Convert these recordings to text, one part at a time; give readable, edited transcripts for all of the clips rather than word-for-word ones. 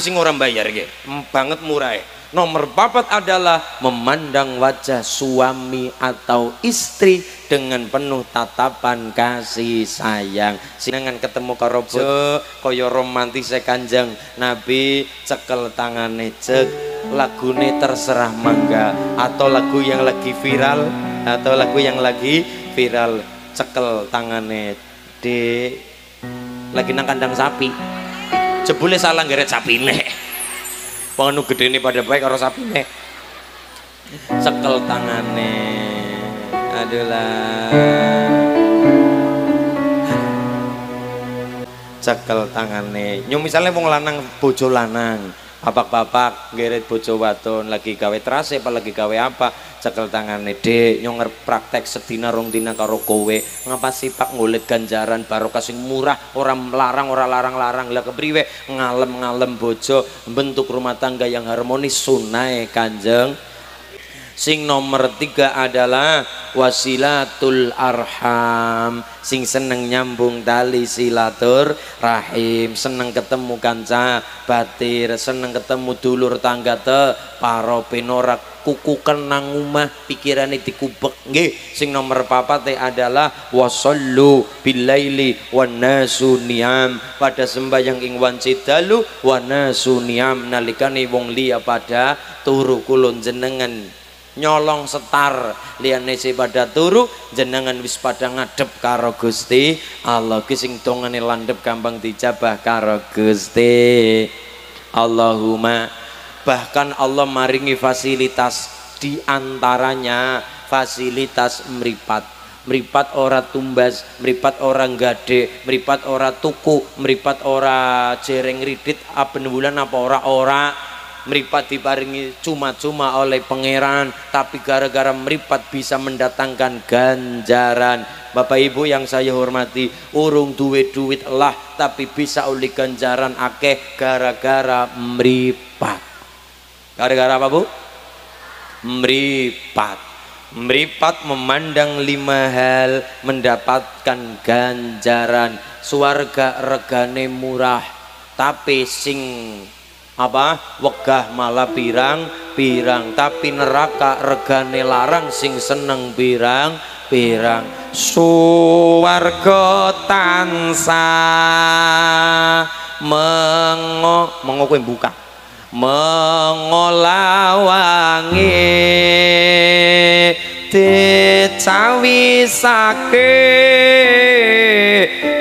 sing ora bayar nggih banget murah. Nomor papat adalah memandang wajah suami atau istri dengan penuh tatapan kasih sayang. Sinengan ketemu karo bojo kaya romantis Kanjeng Nabi, cekel tangane cek, lagune Terserah Mangga atau lagu yang lagi viral cekel tangane Dek lagi nang kandang sapi. Jebule salah nggeret sapine. Pengenu gede ini pada baik harus sapi nih cekel tangannya adalah cekel tangannya nyum misalnya wong lanang bojo lanang bapak-bapak ngeret bojo wadon lagi gawe terase apalagi gawe apa cekel tangannya dek nyonger praktek sedina rong dina karo kowe ngapa sih pak ngulit ganjaran barokah sing murah orang larang lah kepriwe ngalem bojo bentuk rumah tangga yang harmonis sunai Kanjeng. Sing nomor 3 adalah wasilatul arham, sing seneng nyambung tali silatur rahim, seneng ketemu kanca batir, seneng ketemu dulur tangga te paro penorak kuku kenang umah pikirane dikubek nggih. Sing nomor 4 adalah wasallu billaili wan nasu niyam, pada sembahyang ing wanci dalu wan nasu niyam nalikane wong liya pada turu. Kulon jenengan nyolong setar liane si pada turu jenengan wis pada ngadep karo Gusti Allah ki sing tongane landhep gampang dijabah karo Gusti Allahumma. Bahkan Allah maringi fasilitas diantaranya fasilitas mripat. Mripat ora tumbas, mripat ora gade, mripat ora tuku, mripat ora jereng ridit aben bulan apa ora meripat diparingi cuma-cuma oleh pangeran, tapi gara-gara meripat bisa mendatangkan ganjaran. Bapak ibu yang saya hormati, urung duit-duit lah tapi bisa oleh ganjaran akeh gara-gara meripat. Gara-gara apa bu? Meripat. Meripat memandang 5 hal mendapatkan ganjaran. Swarga regane murah tapi sing apa wegah malah pirang-pirang, tapi neraka regane larang sing seneng pirang-pirang. Suwarga tansah mengo kowe buka mengolawangi dicawisake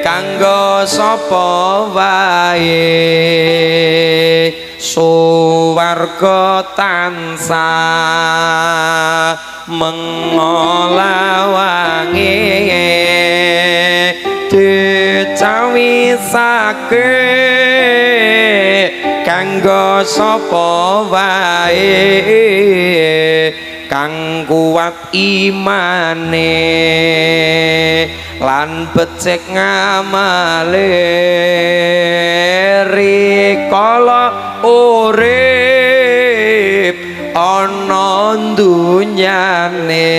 kanggo sapa wae. Suwarga tansah mengolawangi dicawisake kanggo sapa wae kang kuat imane lan becik ngamale rikala urip ana dunyane.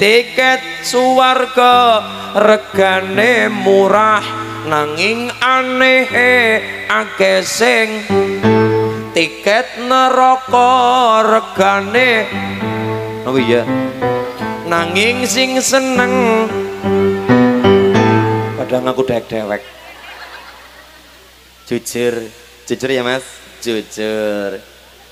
Tiket suwarga regane murah nanging aneh akeh sing tiket neraka regane oh iya nanging sing seneng padahal ngaku dewek-dewek. Jujur ya mas, jujur.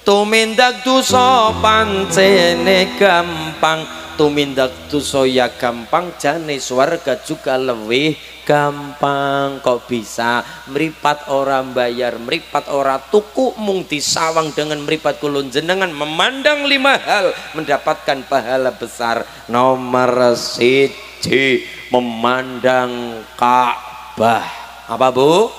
Tumindak dosa pancene gampang, tumindak dosa ya gampang, jane swarga juga lebih gampang. Kok bisa meripat orang bayar, meripat orang tuku mung disawang dengan meripat kulon jenengan memandang 5 hal mendapatkan pahala besar. Nomor 1 memandang Ka'bah. Apa bu?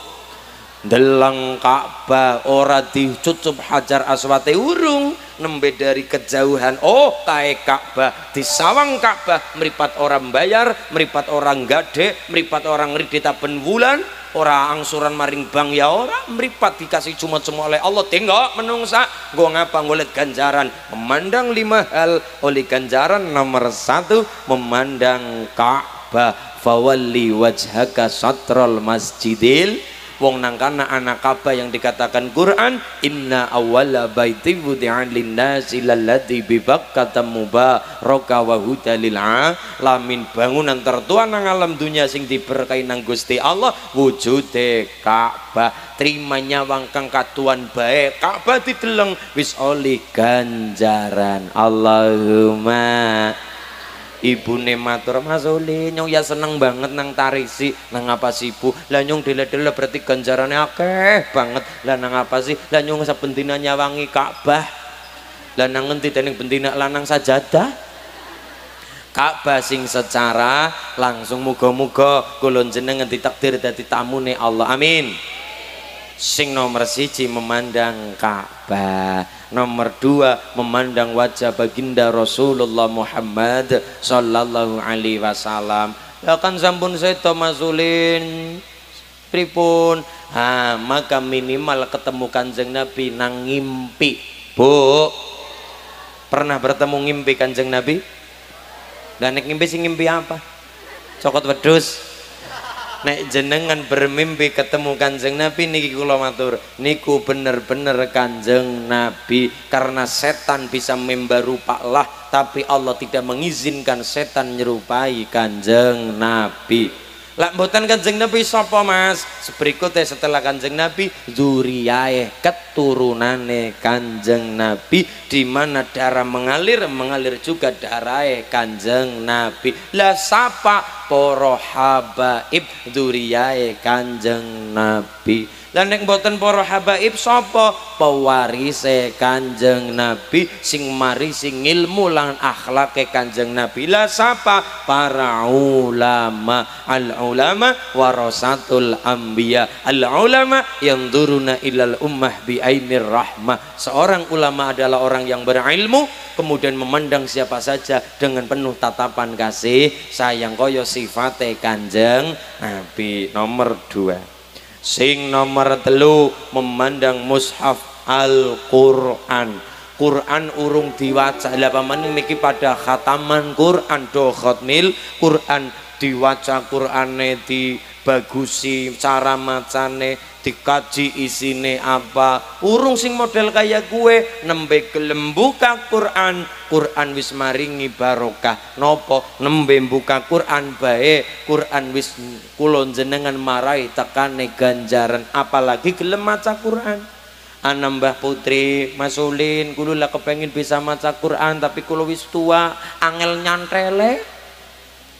Deleng Ka'bah ora dicucup hajar aswate urung nembe dari kejauhan oh kae Ka'bah disawang Ka'bah meripat orang bayar meripat orang gade meripat orang ridit aben wulan ora angsuran maring bang ya ora meripat dikasih cuma-cuma oleh Allah tengok menungsa go ngapa ngolet ganjaran memandang 5 hal oleh ganjaran. Nomor 1 memandang Ka'bah fawalli wajhaka satrul masjidil wong nangkana anak apa yang dikatakan Quran, inna awwala baiti wudi'an linnasi lalladzi bi Bakkata mubaraka wa hudal lil alamin, bangunan tertua nang alam dunia sing diberkahi nang Gusti Allah wujude Ka'bah, trimanya wangkang katuan bae Ka'bah dideleng wis oleh ganjaran. Allahumma ibune matur Mas Uli, nyong ya seneng banget nang Tarisi, nang apa sih Bu? Lah nyong dile-dile berarti ganjarane akeh banget. Lah nang apa sih? Lah nyong sabentina nyawangi Ka'bah. Lah nang ngendi dening bentina lanang sajadah? Ka'bah sing secara langsung, muga-muga kula jenengan ditakdir dadi tamune Allah. Amin. Sing nomor 1 memandang Ka'bah. Nomor 2 memandang wajah baginda Rasulullah Muhammad sallallahu alaihi wasallam. Ya kan sampun seto masulin pripun? Ha, maka minimal ketemu Kanjeng Nabi nang ngimpi. Bu, pernah bertemu ngimpi Kanjeng Nabi? Dan nek ngimpi sing ngimpi apa? Cokot wedhus. Nek jenengan bermimpi ketemu Kanjeng Nabi niki kula matur, niku bener-bener Kanjeng Nabi, karena setan bisa memberupa lah, tapi Allah tidak mengizinkan setan menyerupai Kanjeng Nabi. Lah mboten Kanjeng Nabi sapa Mas? Berikutnya setelah Kanjeng Nabi dzuriyae, keturunane Kanjeng Nabi, di mana darah mengalir, mengalir juga darahe Kanjeng Nabi. Lah sapa? Para habaib dzuriyae Kanjeng Nabi. Lah nek mboten para habaib sapa? Pewarise Kanjeng Nabi sing marisi ilmu lan akhlake Kanjeng Nabi. Lah sapa? Para ulama. Al ulama warasatul anbiya. Al ulama yanzuruna ilal ummah bi ainir rahmah. Seorang ulama adalah orang yang berilmu kemudian memandang siapa saja dengan penuh tatapan kasih sayang, kaya sifate Kanjeng Nabi. Nomor 2. Sing nomor 3 memandang mushaf Al-Qur'an. Quran urung diwaca, lha pamaning niki pada khataman Quran do khatmil Quran, diwaca Qur'ane dibagusi cara macane, dikaji isine apa. Urung sing model kaya kue nembe gelem buka Quran, Quran wis maringi barokah. Nopo nembe buka Quran bae, Quran wis kula jenengan marai tekane ganjaran, apalagi gelem maca Quran. Ana Mbah Putri, Mas Ulin, kula lah kepengin bisa maca Quran tapi kula wis tua, angel nyantrele.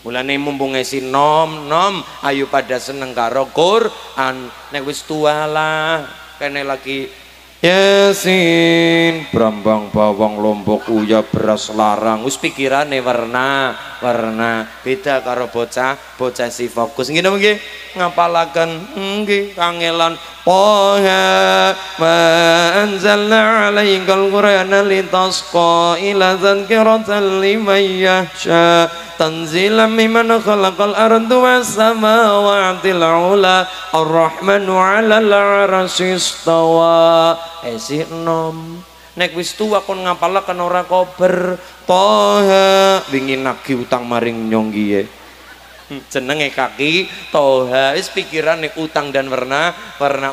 Mulane mumpung esih nom-nom, ayo pada seneng karo Quran. Nek wis tua lah, kene lagi Yasin, brambang bawang lombok uya beras larang. Wis pikirane warna-warna, beda karo bocah si fokus. Ngene nggih, ngapalaken nggih kangelan. Poha manzalna alaikal Qur'ana litasqa ila dzikran liman yahsha tanzilan mimman khalaqal arda was samawati al-'ula ar-rahmanu 'alal 'arsy istawa. Esih nom nek wis tuwa kon ngapalaken ora kober. Poha wingi nagih utang maring nyong kiye, jenenge kaki toha, wis pikirane utang dan warna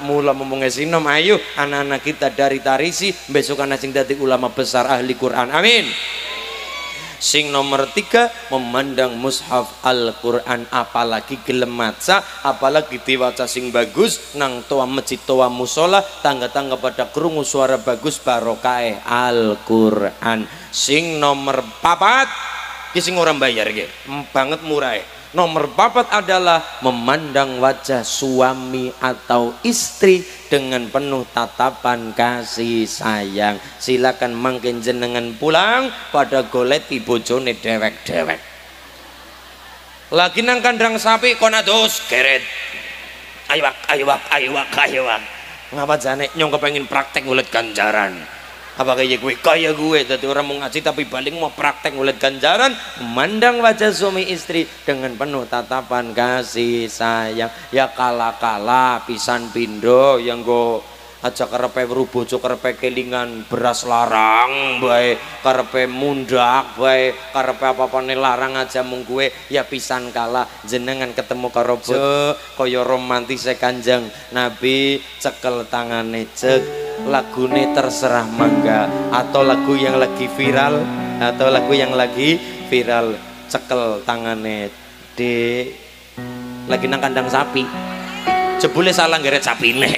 mula memungke sinom. Ayo anak-anak kita dari Tarisi besok ana sing dadi ulama besar ahli Quran. Amin. Sing nomor 3 memandang mushaf Al-Quran, apalagi gelem maca, apalagi diwaca sing bagus nang toa masjid, toa musola, tangga-tangga pada krungu suara bagus barokah Al-Quran. Sing nomor 4 ki sing ora bayar ki banget murah. Nomor 4 adalah memandang wajah suami atau istri dengan penuh tatapan kasih sayang. Silakan mangkin jenengan pulang pada goleti bojone dewek-dewek. Lagi nang kandang sapi konados geret. Aywak aywak aywak aywak. Ngapa jane nyong kepengin praktek ngulet ganjaran? Apa kaya gue jadi orang mau ngaji tapi balik mau praktek ngulet ganjaran. Memandang wajah suami istri dengan penuh tatapan kasih sayang, ya kala-kala pisan pindo yang go aja karepe weruh bojo karepe kelingan beras larang bae, karepe mundak bae, karepe apa-apane larang aja mung kuwe ya pisan kalah jenengan ketemu karo bojo kaya romantise Kanjeng Nabi. Cekel tangane cek, lagune Terserah Mangga atau lagu yang lagi viral cekel tangane Dek lagi nang kandang sapi, jebule salah ngeret sapine,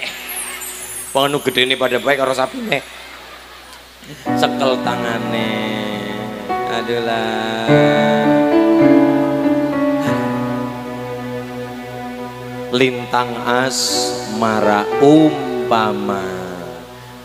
pengenu gede ini pada baik karo sapine. Cekel tangane adalah lintang asmara umpama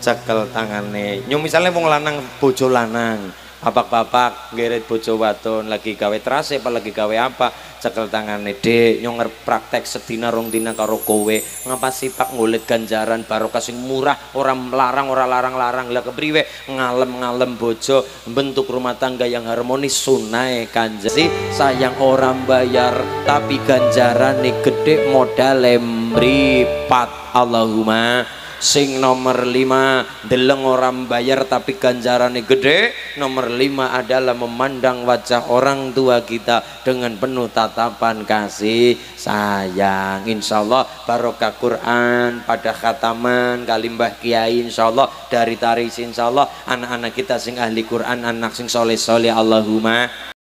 cekel tangane. Nyo misalnya wong lanang bojo lanang, bapak-bapak ngeret bojo wadon lagi gawe trase apalagi gawe apa, cekel tangane Dek nyong praktek sedina rong dina karo kowe, ngapa sipak ngulit ganjaran barokah sing murah, orang larang ora larang-larang lah kepriwe ngalem-ngalem bojo bentuk rumah tangga yang harmonis sunai Kanjeng. Si sayang orang bayar tapi ganjaran nih gede modal lemripat. Allahumma. Sing nomor 5 deleng orang bayar tapi ganjarannya gede. Nomor 5 adalah memandang wajah orang tua kita dengan penuh tatapan kasih sayang. Insyaallah barokah Quran pada khataman kalimbah kiai, insyaallah dari taris, insyaallah anak-anak kita sing ahli Quran, anak sing soleh-soleh. Allahumma